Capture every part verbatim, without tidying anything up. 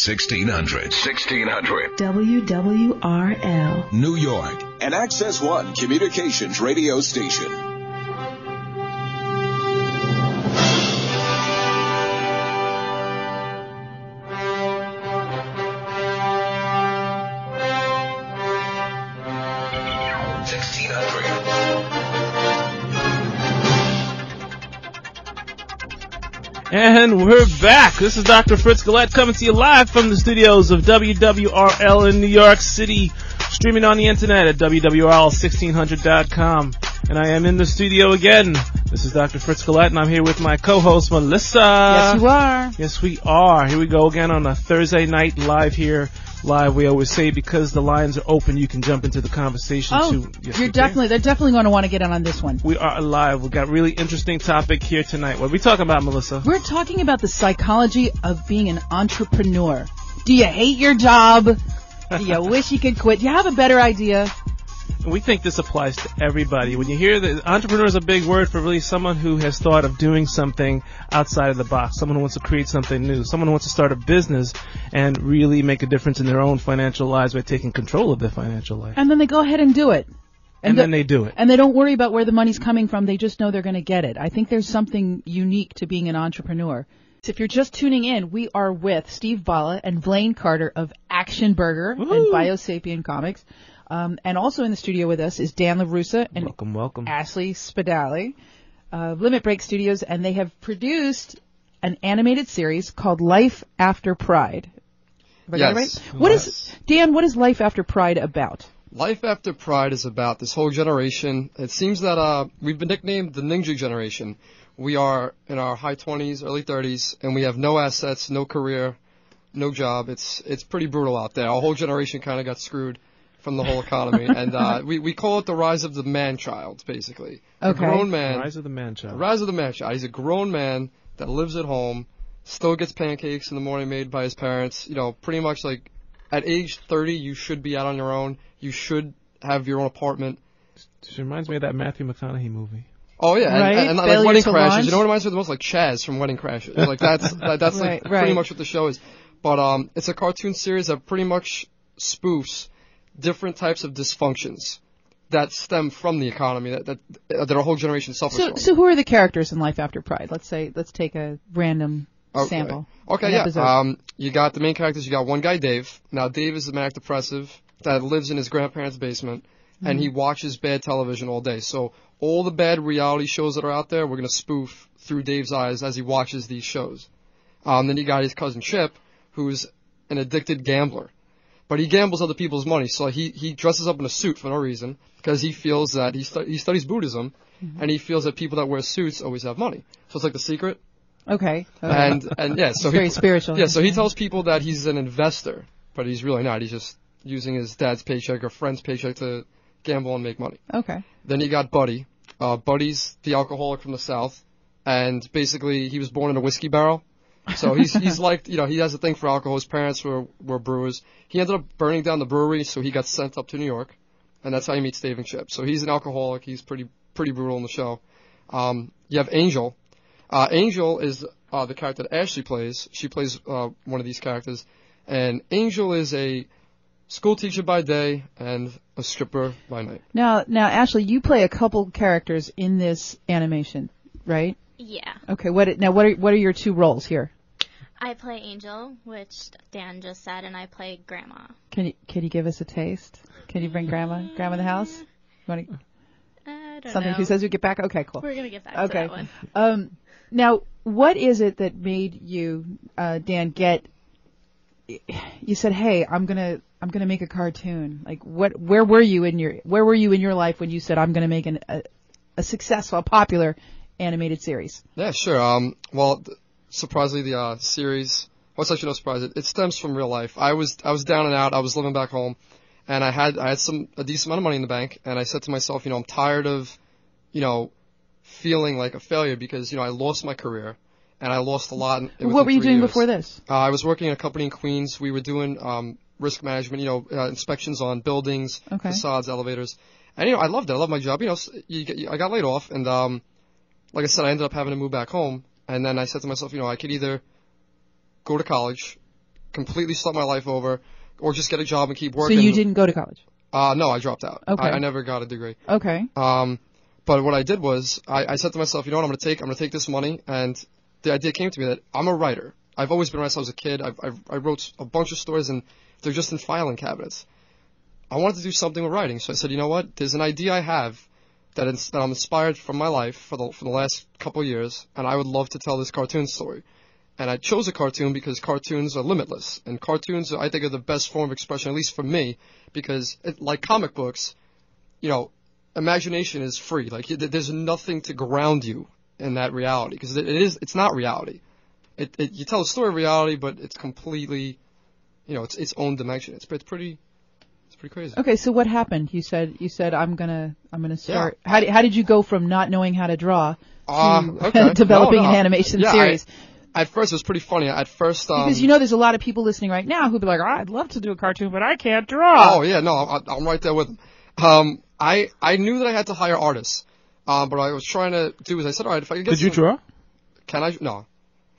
sixteen hundred. sixteen hundred. W W R L. New York. An Access One communications radio station. And we're back. This is Doctor Fritz Galat coming to you live from the studios of W W R L in New York City, streaming on the internet at W W R L sixteen hundred dot com. And I am in the studio again. This is Doctor Fritz Galat, and I'm here with my co-host, Melissa. Yes, you are. Yes, we are. Here we go again on a Thursday night live here. Live, we always say, because the lines are open, you can jump into the conversation oh, too. Yes, you're you definitely, they're definitely going to want to get in on this one. We are alive. We've got a really interesting topic here tonight. What are we talking about, Melissa? We're talking about the psychology of being an entrepreneur. Do you hate your job? Do you wish you could quit? Do you have a better idea? We think this applies to everybody. When you hear that, entrepreneur is a big word for really someone who has thought of doing something outside of the box, someone who wants to create something new, someone who wants to start a business and really make a difference in their own financial lives by taking control of their financial life. And then they go ahead and do it. And, and the, then they do it. And they don't worry about where the money's coming from. They just know they're going to get it. I think there's something unique to being an entrepreneur. If you're just tuning in, we are with Steve Bala and Blaine Carter of Action Burger Woo-hoo. and BioSapien Comics. Um, and also in the studio with us is Dan LaRussa and welcome, welcome. Ashley Spedale of Limit Break Studios, and they have produced an animated series called Life After Pride. Yes. Right? What yes. is Dan, what is Life After Pride about? Life After Pride is about this whole generation. It seems that uh, we've been nicknamed the Ninja Generation. We are in our high twenties, early thirties, and we have no assets, no career, no job. It's, it's pretty brutal out there. Our whole generation kind of got screwed from the whole economy, and uh, we, we call it the rise of the man-child, basically. Okay. A grown man. Rise of the man-child. Rise of the man-child. He's a grown man that lives at home, still gets pancakes in the morning made by his parents. You know, pretty much like at age thirty, you should be out on your own. You should have your own apartment. It reminds me of that Matthew McConaughey movie. Oh, yeah, right? and, and, and like Wedding Crashers. You know what reminds me of the most? Like Chaz from Wedding Crashers. Like that's that, that's right, like right. pretty much what the show is. But um, it's a cartoon series that pretty much spoofs different types of dysfunctions that stem from the economy that that, that our whole generation suffers so, from. So who are the characters in Life After Pride? Let's say let's take a random okay. sample. Okay, yeah. Episode. Um, you got the main characters. You got one guy, Dave. Now Dave is the manic depressive that lives in his grandparents' basement, mm-hmm. and he watches bad television all day. So all the bad reality shows that are out there, we're gonna spoof through Dave's eyes as he watches these shows. Um, then you got his cousin Chip, who's an addicted gambler. But he gambles other people's money, so he, he dresses up in a suit for no reason because he feels that he, stu- he studies Buddhism, mm-hmm. and he feels that people that wear suits always have money. So it's like The Secret. Okay. okay. And and yeah, so very he, spiritual. Yeah, so he tells people that he's an investor, but he's really not. He's just using his dad's paycheck or friend's paycheck to gamble and make money. Okay. Then you got Buddy. Uh, Buddy's the alcoholic from the South, and basically he was born in a whiskey barrel. So he's he's like, you know, he has a thing for alcohol. His parents were, were brewers. He ended up burning down the brewery, so he got sent up to New York, and that's how he meets Dave and Chip. So he's an alcoholic. He's pretty pretty brutal in the show. Um, you have Angel. Uh, Angel is uh, the character that Ashley plays. She plays uh, one of these characters, and Angel is a school teacher by day and a stripper by night. Now, now, Ashley, you play a couple characters in this animation, right? Yeah. Okay. What now? What are what are your two roles here? I play Angel, which Dan just said, and I play Grandma. Can you can you give us a taste? Can you bring Grandma Grandma in the house? You wanna, I don't something know. Who says we get back? Okay, cool. We're gonna get back okay. to that one. Um, now, what is it that made you, uh, Dan, get? You said, "Hey, I'm gonna I'm gonna make a cartoon." Like, what? Where were you in your Where were you in your life when you said, "I'm gonna make an, a a successful, a popular animated series"? Yeah, sure. Um, well. Th- Surprisingly, the uh, series, well, it's actually no surprise, it, it stems from real life. I was I was down and out. I was living back home, and I had I had some a decent amount of money in the bank, and I said to myself, you know, I'm tired of, you know, feeling like a failure because, you know, I lost my career, and I lost a lot. What were you doing years. before this? Uh, I was working in a company in Queens. We were doing um, risk management, you know, uh, inspections on buildings, okay. facades, elevators. And, you know, I loved it. I loved my job. You know, you get, you, I got laid off, and um, like I said, I ended up having to move back home. And then I said to myself, you know, I could either go to college, completely slump my life over, or just get a job and keep working. So you didn't go to college? Uh, no, I dropped out. Okay. I, I never got a degree. Okay. Um, but what I did was I, I said to myself, you know what I'm going to take? I'm going to take this money. And the idea came to me that I'm a writer. I've always been a writer since I was a kid. I've, I've, I wrote a bunch of stories, and they're just in filing cabinets. I wanted to do something with writing. So I said, you know what? There's an idea I have that, it's, that I'm inspired from my life for the, for the last couple of years, and I would love to tell this cartoon story. And I chose a cartoon because cartoons are limitless. And cartoons, I think, are the best form of expression, at least for me, because it, like comic books, you know, imagination is free. Like, there's nothing to ground you in that reality, because it is, it's not reality. It, it, you tell a story of reality, but it's completely, you know, it's its own dimension. It's, it's pretty... It's pretty crazy. Okay, so what happened? You said you said I'm gonna I'm gonna start. Yeah. How did how did you go from not knowing how to draw to uh, okay. developing no, no. an animation yeah, series? I, at first, it was pretty funny. At first, um, because you know, there's a lot of people listening right now who'd be like, oh, I'd love to do a cartoon, but I can't draw. Oh yeah, no, I, I'm right there with them. Um, I I knew that I had to hire artists, um, but what I was trying to do is I said, all right, if I could get. Did some, you draw? Can I? No.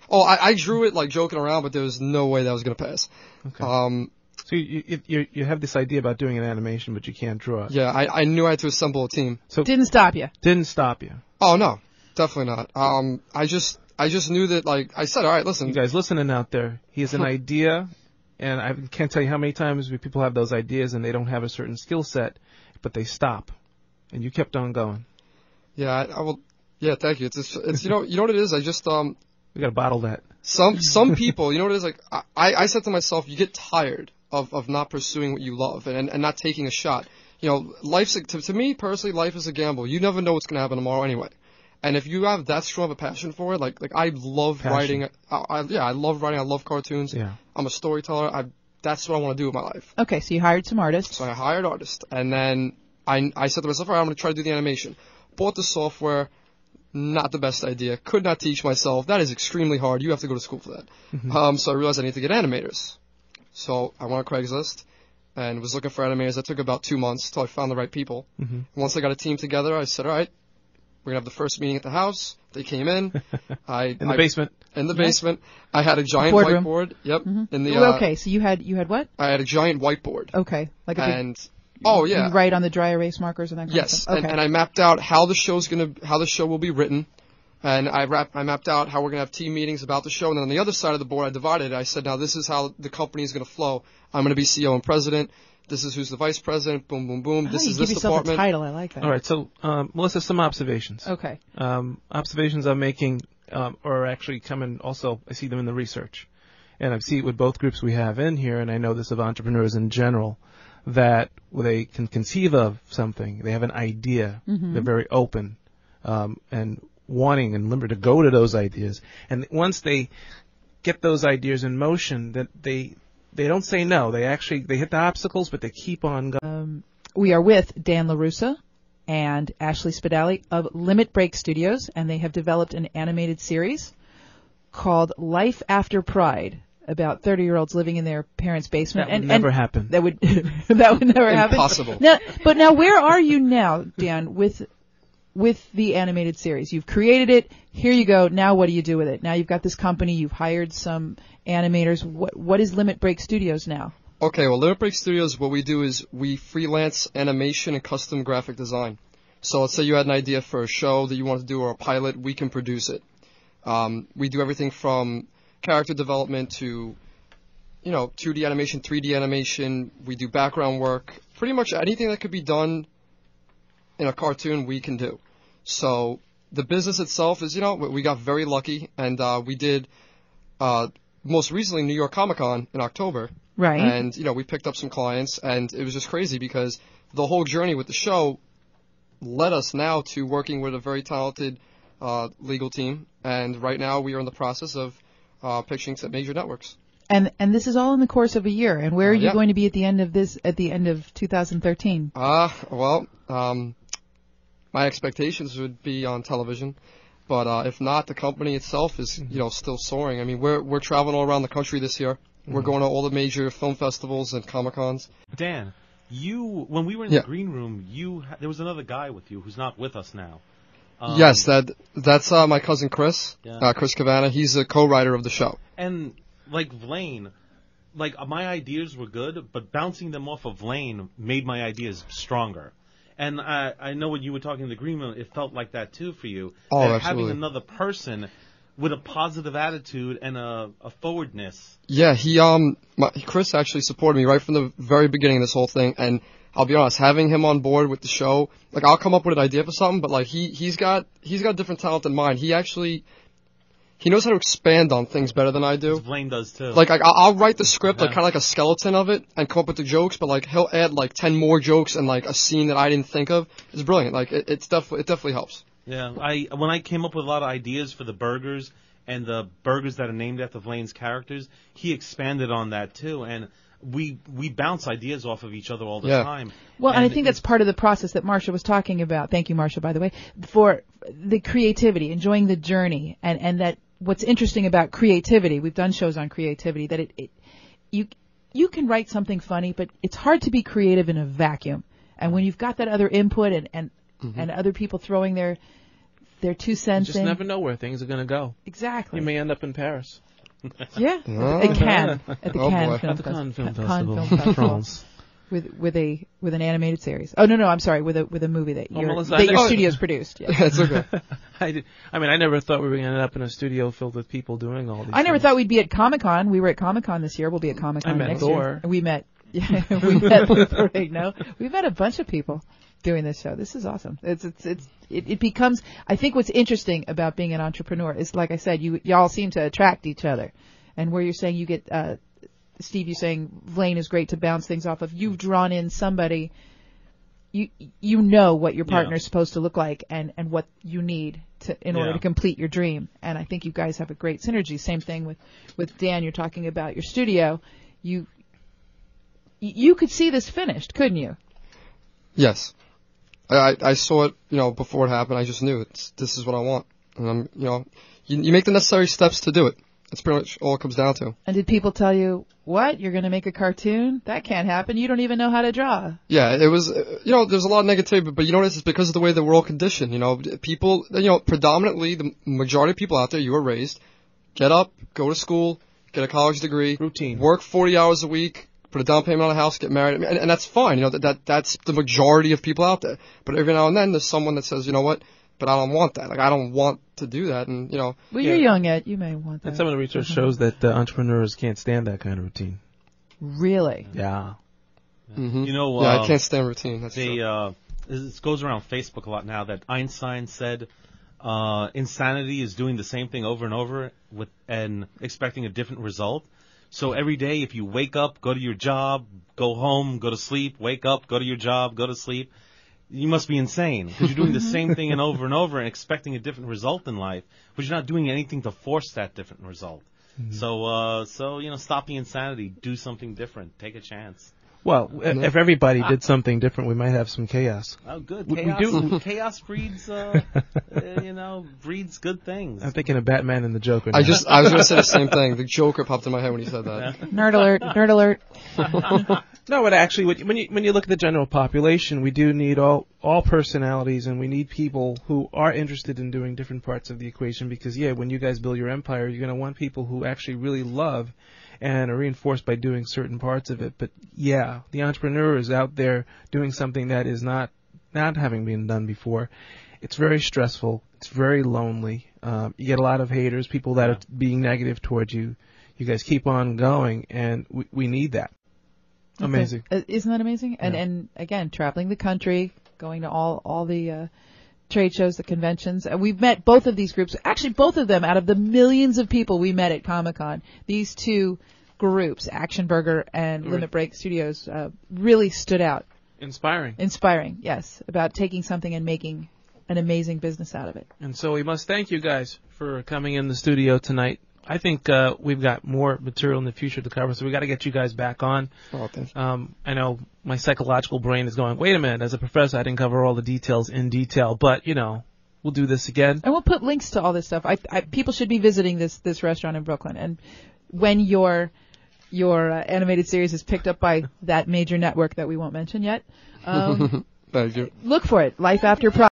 Oh, I, I drew it like joking around, but there was no way that was gonna pass. Okay. Um. So you, you you have this idea about doing an animation, but you can't draw it. Yeah, I, I knew I had to assemble a team. So didn't stop you. Didn't stop you. Oh no, definitely not. Um, I just I just knew that, like I said, all right, listen, you guys listening out there, he has an idea, and I can't tell you how many times we people have those ideas and they don't have a certain skill set, but they stop, and you kept on going. Yeah, I, I will. Yeah, thank you. It's, it's it's you know you know what it is. I just um. We gotta bottle that. Some some people, you know what it is. Like I I said to myself, you get tired of of not pursuing what you love and, and not taking a shot. You know, life's, to, to me personally, life is a gamble. You never know what's going to happen tomorrow anyway. And if you have that strong of a passion for it, like, like I love passion. writing. I, I, yeah, I love writing. I love cartoons. Yeah. I'm a storyteller. I, that's what I want to do with my life. Okay, so you hired some artists. So I hired artists. And then I, I said to myself, all right, I'm going to try to do the animation. Bought the software. Not the best idea. Could not teach myself. That is extremely hard. You have to go to school for that. Mm-hmm. Um, so I realized I need to get animators. So I went on Craigslist and was looking for animators. That took about two months till I found the right people. Mm-hmm. Once I got a team together, I said, all right, we're going to have the first meeting at the house. They came in. I, in the I, basement. In the basement. I had a giant Boardroom. whiteboard. Yep. Mm-hmm. In the, uh, okay, so you had you had what? I had a giant whiteboard. Okay. Like a and, big, oh, yeah. You write on the dry erase markers and that kind yes, of stuff? Yes, okay. and, and I mapped out how the show's gonna, how the show will be written. And I, wrapped, I mapped out how we're going to have team meetings about the show. And then on the other side of the board, I divided it. I said, now this is how the company is going to flow. I'm going to be C E O and president. This is who's the vice president. Boom, boom, boom. This is this department. You give yourself a title. I like that. All right. So, um, Melissa, some observations. Okay. Um, observations I'm making um, are actually coming also. I see them in the research. And I see it with both groups we have in here. And I know this of entrepreneurs in general, that they can conceive of something. They have an idea. Mm-hmm. They're very open. Um, and wanting and limber to go to those ideas, and once they get those ideas in motion, that they they don't say no. They actually they hit the obstacles, but they keep on going. Um, we are with Dan LaRussa and Ashley Spedale of Limit Break Studios, and they have developed an animated series called Life After Pride, about thirty-year-olds living in their parents' basement. That would and, never and happen. That would that would never happen. Impossible. Now, but now, where are you now, Dan? With with the animated series. You've created it. Here you go. Now what do you do with it? Now you've got this company. You've hired some animators. What What is Limit Break Studios now? Okay, well, Limit Break Studios, what we do is we freelance animation and custom graphic design. So let's say you had an idea for a show that you want to do or a pilot. We can produce it. Um, we do everything from character development to, you know, two D animation, three D animation. We do background work. Pretty much anything that could be done in a cartoon, we can do. So the business itself is, you know, we got very lucky, and uh, we did uh, most recently New York Comic Con in October. Right. And, you know, we picked up some clients, and it was just crazy because the whole journey with the show led us now to working with a very talented uh, legal team. And right now we are in the process of uh, pitching to major networks. And and this is all in the course of a year. And where are uh, you yeah. going to be at the end of this, at the end of two thousand thirteen? Ah, uh, well, um... my expectations would be on television, but uh, if not, the company itself is, you know, still soaring. I mean, we're we're traveling all around the country this year. Mm-hmm. We're going to all the major film festivals and Comic-Cons. Dan, you when we were in yeah. the green room, you there was another guy with you who's not with us now. Um, yes, that that's uh, my cousin Chris, yeah. uh, Chris Cavana. He's a co-writer of the show. And like Blaine, like, my ideas were good, but bouncing them off of Blaine made my ideas stronger. And I, I know when you were talking in the green room, it felt like that too for you. Oh, that absolutely. Having another person with a positive attitude and a, a forwardness. Yeah, he um, my, Chris actually supported me right from the very beginning of this whole thing. And I'll be honest, having him on board with the show, like, I'll come up with an idea for something, but like he he's got he's got different talent than mine. He actually. He knows how to expand on things better than I do. Blaine does, too. Like, I, I'll write the script, yeah. like, kind of like a skeleton of it, and come up with the jokes, but, like, he'll add, like, ten more jokes and, like, a scene that I didn't think of. It's brilliant. Like, it, it's def- it definitely helps. Yeah. I When I came up with a lot of ideas for the burgers and the burgers that are named after Blaine's characters, he expanded on that, too, and... We we bounce ideas off of each other all the yeah. time. Well, and I think that's part of the process that Marsha was talking about. Thank you, Marsha, by the way, for the creativity, enjoying the journey, and, and that what's interesting about creativity. We've done shows on creativity that it, it you you can write something funny, but it's hard to be creative in a vacuum. And when you've got that other input and and, mm-hmm. and other people throwing their their two cents, you just in, never know where things are going to go. Exactly, you may end up in Paris. Yeah, no. at Cannes, at the oh Cannes, Film, at the Cannes Film Festival, Cannes Film Festival. France, with with a with an animated series. Oh no, no, I'm sorry, with a with a movie that your, oh, Melissa, that your oh, studio's produced. Yeah. That's okay. I, did, I mean, I never thought we were going to end up in a studio filled with people doing all these. I never things. thought we'd be at Comic Con. We were at Comic Con this year. We'll be at Comic Con next Thor. year. We met. Yeah, we met. Parade, no, we met a bunch of people doing this show. This is awesome. It's it's it's. It, it becomes, I think what's interesting about being an entrepreneur is, like I said, you y'all seem to attract each other. And where you're saying you get, uh, Steve, you're saying Blaine is great to bounce things off of. You've drawn in somebody, you you know what your partner is yeah. supposed to look like and, and what you need to in yeah. order to complete your dream. And I think you guys have a great synergy. Same thing with, with Dan. You're talking about your studio. You you could see this finished, couldn't you? Yes. I, I saw it, you know, before it happened. I just knew it's, this is what I want. And I'm, you know, you, you make the necessary steps to do it. That's pretty much all it comes down to. And did people tell you, what, you're going to make a cartoon? That can't happen. You don't even know how to draw. Yeah, it was, you know, there's a lot of negativity, but, but you notice it's because of the way that we're all conditioned. You know, people, you know, predominantly the majority of people out there, you were raised, get up, go to school, get a college degree. Routine. Work forty hours a week. Put a down payment on a house, get married, and, and that's fine. You know, that, that that's the majority of people out there. But every now and then, there's someone that says, you know what, but I don't want that. Like, I don't want to do that, and, you know. Well, you're yeah. young, Ed. You may want that. And some of the research mm-hmm. shows that uh, entrepreneurs can't stand that kind of routine. Really? Yeah. Mm-hmm. You know, uh, yeah, I can't stand routine. That's the, true. Uh, this goes around Facebook a lot now that Einstein said uh, insanity is doing the same thing over and over with and expecting a different result. So every day, if you wake up, go to your job, go home, go to sleep, wake up, go to your job, go to sleep, you must be insane because you're doing the same thing and over and over and expecting a different result in life, but you're not doing anything to force that different result. Mm-hmm. So, uh, so you know, stop the insanity, do something different, take a chance. Well, if everybody did something different, we might have some chaos. Oh, good. Chaos, we do. Chaos breeds, uh, you know, breeds good things. I'm thinking of Batman and the Joker. Now. I just, I was going to say the same thing. The Joker popped in my head when he said that. Yeah. Nerd alert! Nerd alert! No, but actually, when you when you look at the general population, we do need all all personalities, and we need people who are interested in doing different parts of the equation. Because yeah, when you guys build your empire, you're going to want people who actually really love. And are reinforced by doing certain parts of it. But yeah, the entrepreneur is out there doing something that is not not having been done before. It's very stressful. It's very lonely. Um, you get a lot of haters, people that are being negative towards you. You guys keep on going, and we, we need that. Okay. Amazing, uh, isn't that amazing? And yeah. and again, traveling the country, going to all all the. Uh, trade shows, the conventions, and we've met both of these groups, actually both of them out of the millions of people we met at Comic-Con. These two groups, Action Burger and Limit Break Studios, uh, really stood out. Inspiring. Inspiring, yes, about taking something and making an amazing business out of it. And so we must thank you guys for coming in the studio tonight. I think uh, we've got more material in the future to cover, so we got to get you guys back on. Oh, thank you. Um, I know my psychological brain is going, wait a minute, as a professor, I didn't cover all the details in detail, but, you know, we'll do this again. And we'll put links to all this stuff. I, I, people should be visiting this, this restaurant in Brooklyn, and when your your uh, animated series is picked up by that major network that we won't mention yet, um, thank you. Look for it, Life After Pride.